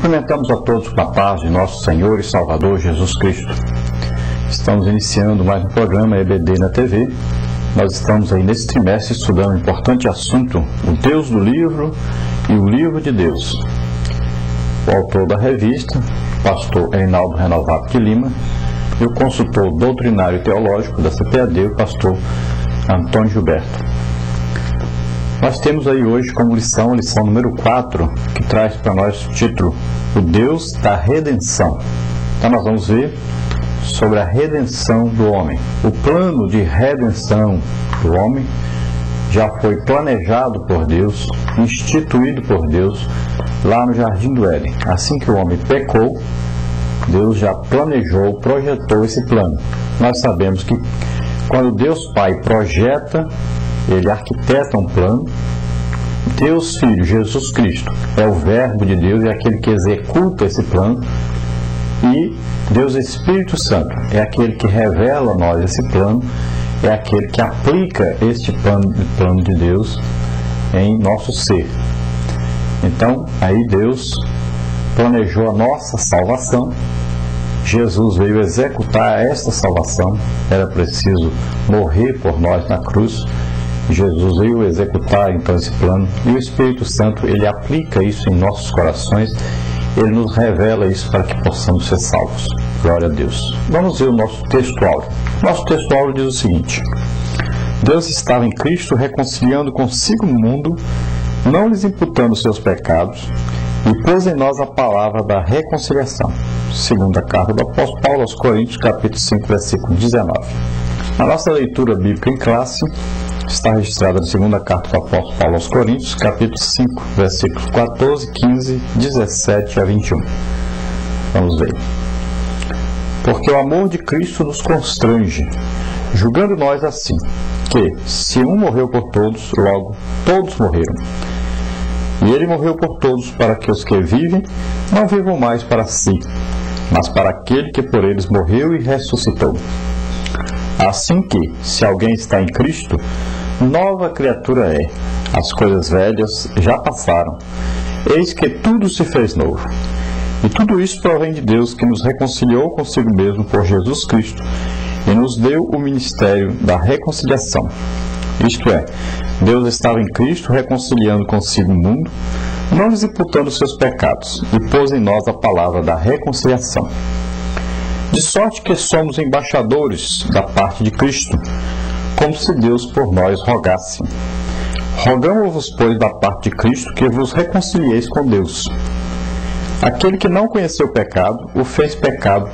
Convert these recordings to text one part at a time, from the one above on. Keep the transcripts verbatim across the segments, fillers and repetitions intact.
Cumprimentamos a todos com a paz de nosso Senhor e Salvador Jesus Cristo. Estamos iniciando mais um programa E B D na T V. Nós estamos aí nesse trimestre estudando um importante assunto, o Deus do livro e o livro de Deus. O autor da revista, pastor Reinaldo Renovato de Lima, e o consultor doutrinário teológico da C P A D, o pastor Antônio Gilberto. Nós temos aí hoje como lição, a lição número quatro, que traz para nós o título, o Deus da Redenção. Então nós vamos ver sobre a redenção do homem. O plano de redenção do homem já foi planejado por Deus, instituído por Deus, lá no Jardim do Éden. Assim que o homem pecou, Deus já planejou, projetou esse plano. Nós sabemos que quando Deus Pai projeta, Ele arquiteta um plano. Deus Filho, Jesus Cristo, é o Verbo de Deus, é aquele que executa esse plano. E Deus Espírito Santo é aquele que revela a nós esse plano, é aquele que aplica este plano, plano de Deus em nosso ser. Então, aí Deus planejou a nossa salvação. Jesus veio executar essa salvação. Era preciso morrer por nós na cruz. Jesus veio executar então esse plano, e o Espírito Santo, ele aplica isso em nossos corações, ele nos revela isso para que possamos ser salvos. Glória a Deus. Vamos ver o nosso textual. Nosso textual diz o seguinte: Deus estava em Cristo reconciliando consigo o mundo, não lhes imputando seus pecados, e pôs em nós a palavra da reconciliação. Segunda carta do apóstolo Paulo aos Coríntios, capítulo cinco, versículo dezenove. A nossa leitura bíblica em classe está registrada na segunda carta do apóstolo Paulo aos Coríntios, capítulo cinco, versículos quatorze, quinze, dezessete a vinte e um. Vamos ver. Porque o amor de Cristo nos constrange, julgando nós assim, que se um morreu por todos, logo todos morreram. E ele morreu por todos para que os que vivem não vivam mais para si, mas para aquele que por eles morreu e ressuscitou. Assim que, se alguém está em Cristo, nova criatura é, as coisas velhas já passaram, eis que tudo se fez novo. E tudo isso provém de Deus, que nos reconciliou consigo mesmo por Jesus Cristo e nos deu o ministério da reconciliação. Isto é, Deus estava em Cristo reconciliando consigo o mundo, não lhes imputando seus pecados, e pôs em nós a palavra da reconciliação. De sorte que somos embaixadores da parte de Cristo, como se Deus por nós rogasse. Rogamos-vos, pois, da parte de Cristo, que vos reconcilieis com Deus. Aquele que não conheceu o pecado, o fez pecado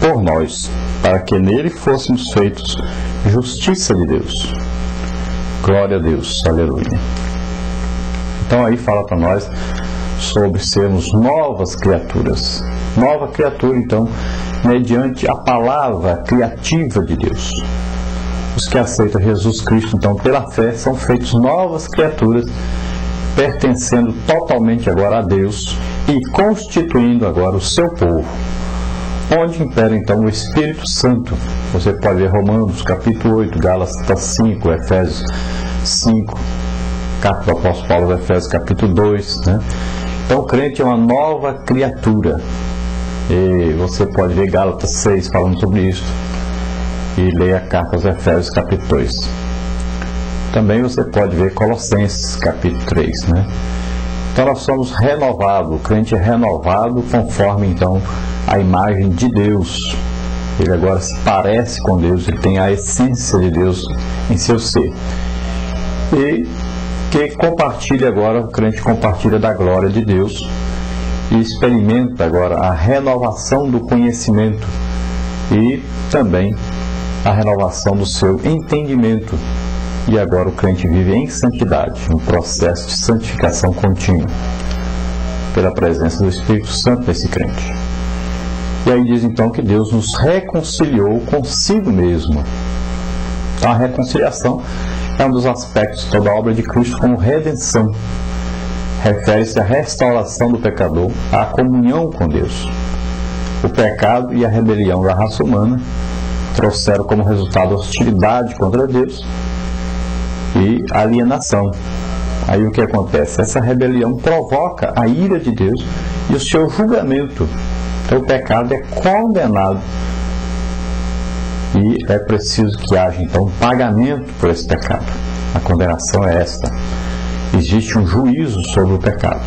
por nós, para que nele fôssemos feitos justiça de Deus. Glória a Deus, aleluia. Então aí fala para nós sobre sermos novas criaturas. Nova criatura, então, mediante a palavra criativa de Deus. Os que aceitam Jesus Cristo, então, pela fé, são feitos novas criaturas, pertencendo totalmente agora a Deus e constituindo agora o seu povo, onde impera, então, o Espírito Santo. Você pode ver Romanos, capítulo oito, Gálatas cinco, Efésios cinco, carta do apóstolo Paulo, Efésios, capítulo dois, né? Então, o crente é uma nova criatura. E você pode ver Gálatas seis falando sobre isso, e leia a carta aos Efésios, capítulo dois. Também você pode ver Colossenses, capítulo três, né? Então nós somos renovados, o crente é renovado conforme então a imagem de Deus. Ele agora se parece com Deus, ele tem a essência de Deus em seu ser, e que compartilha agora, o crente compartilha da glória de Deus, e experimenta agora a renovação do conhecimento e também a renovação do seu entendimento. E agora o crente vive em santidade, um processo de santificação contínua pela presença do Espírito Santo nesse crente. E aí diz então que Deus nos reconciliou consigo mesmo. Então, a reconciliação é um dos aspectos da obra de Cristo como redenção. Refere-se à restauração do pecador, à comunhão com Deus. O pecado e a rebelião da raça humana trouxeram como resultado hostilidade contra Deus e alienação. Aí o que acontece? Essa rebelião provoca a ira de Deus e o seu julgamento. Então o pecado é condenado e é preciso que haja então um pagamento por esse pecado. A condenação é esta: existe um juízo sobre o pecado.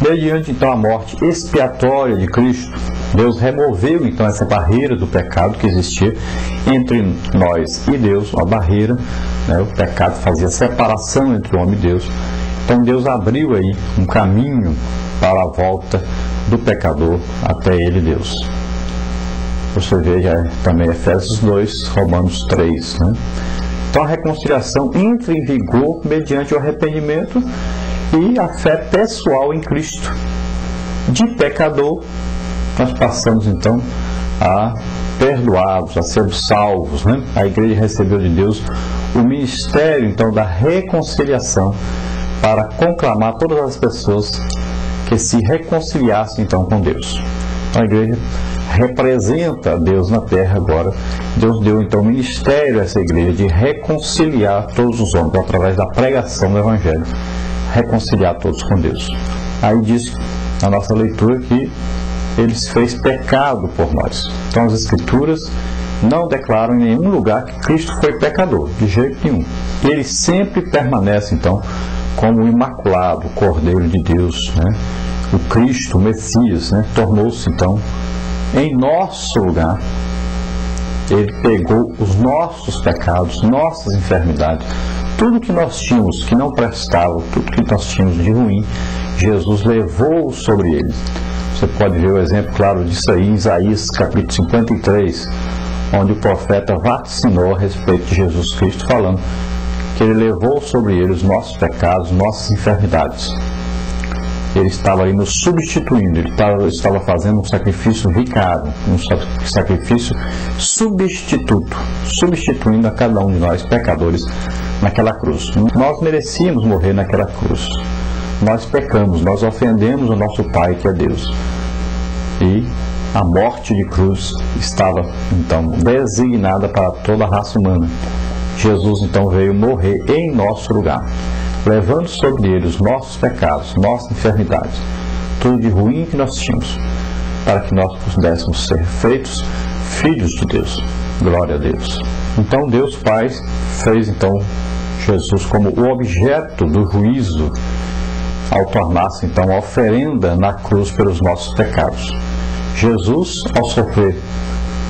Mediante então a morte expiatória de Cristo, Deus removeu então essa barreira do pecado que existia entre nós e Deus, uma barreira, né? O pecado fazia separação entre o homem e Deus. Então Deus abriu aí um caminho para a volta do pecador até ele, Deus. Você vê já também Efésios dois, Romanos três, né? Então a reconciliação entra em vigor mediante o arrependimento e a fé pessoal em Cristo. De pecador, nós passamos então a perdoados, a sermos salvos, né? A igreja recebeu de Deus o ministério então da reconciliação, para conclamar todas as pessoas que se reconciliassem então com Deus. Então a igreja representa Deus na terra agora. Deus deu então o ministério a essa igreja de reconciliar todos os homens através da pregação do evangelho, reconciliar todos com Deus. Aí diz na nossa leitura que ele se fez pecado por nós. Então as escrituras não declaram em nenhum lugar que Cristo foi pecador, de jeito nenhum. Ele sempre permanece então como o imaculado, o Cordeiro de Deus, né? O Cristo, o Messias, né? Tornou-se então em nosso lugar. Ele pegou os nossos pecados, nossas enfermidades, tudo que nós tínhamos que não prestava, tudo que nós tínhamos de ruim, Jesus levou sobre ele. Você pode ver o exemplo claro disso aí em Isaías capítulo cinquenta e três, onde o profeta vaticinou a respeito de Jesus Cristo, falando que ele levou sobre ele os nossos pecados, nossas enfermidades. Ele estava aí nos substituindo, ele estava, estava fazendo um sacrifício vicário, um sacrifício substituto, substituindo a cada um de nós, pecadores, naquela cruz. Nós merecíamos morrer naquela cruz. Nós pecamos, nós ofendemos o nosso Pai, que é Deus. E a morte de cruz estava, então, designada para toda a raça humana. Jesus então veio morrer em nosso lugar, levando sobre ele os nossos pecados, nossas enfermidades, tudo de ruim que nós tínhamos, para que nós pudéssemos ser feitos filhos de Deus. Glória a Deus. Então Deus Pai fez então Jesus como o objeto do juízo, ao tornar-se então a oferenda na cruz pelos nossos pecados. Jesus, ao sofrer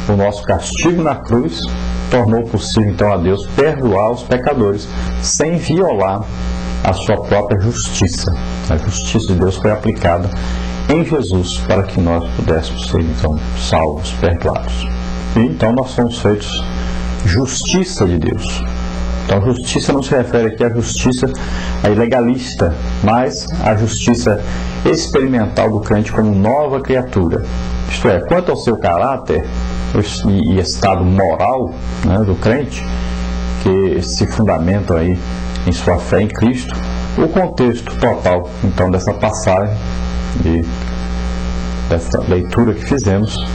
o nosso castigo na cruz, tornou possível então a Deus perdoar os pecadores sem violar a sua própria justiça. A justiça de Deus foi aplicada em Jesus para que nós pudéssemos ser então salvos, perdoados. E então nós somos feitos justiça de Deus. Então justiça não se refere aqui à justiça legalista, mas à justiça experimental do crente como nova criatura. Isto é, quanto ao seu caráter e estado moral, né, do crente, que se fundamentam aí em sua fé em Cristo, o contexto total então dessa passagem, de, dessa leitura que fizemos,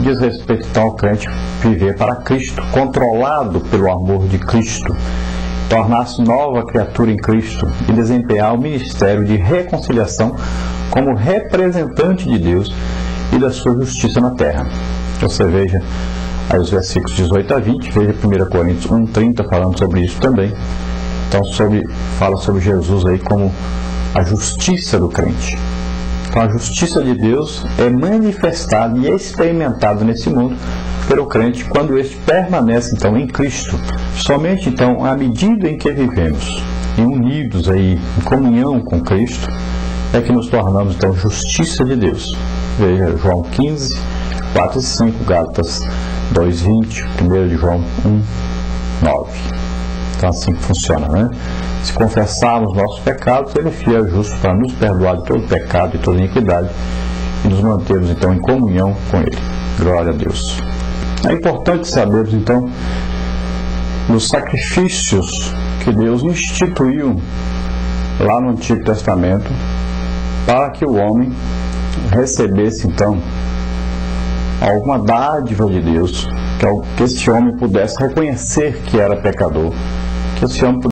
diz respeito então ao crente viver para Cristo, controlado pelo amor de Cristo, tornar-se nova criatura em Cristo e desempenhar o ministério de reconciliação como representante de Deus e da sua justiça na terra. Você veja aí os versículos dezoito a vinte, veja primeira Coríntios um, trinta falando sobre isso também. Então sobre, fala sobre Jesus aí como a justiça do crente. Então a justiça de Deus é manifestada e experimentada nesse mundo pelo crente quando este permanece então em Cristo. Somente então à medida em que vivemos e unidos aí em comunhão com Cristo é que nos tornamos então justiça de Deus. Veja João quinze, quatro e cinco, Gálatas dois, vinte, primeira de João um, nove. Então assim que funciona, né? Se confessarmos nossos pecados, ele é fiel e justo para nos perdoar de todo pecado e toda iniquidade e nos mantermos então em comunhão com ele. Glória a Deus. É importante sabermos então dos sacrifícios que Deus instituiu lá no Antigo Testamento para que o homem recebesse então alguma dádiva de Deus, que esse homem pudesse reconhecer que era pecador, que esse homem pudesse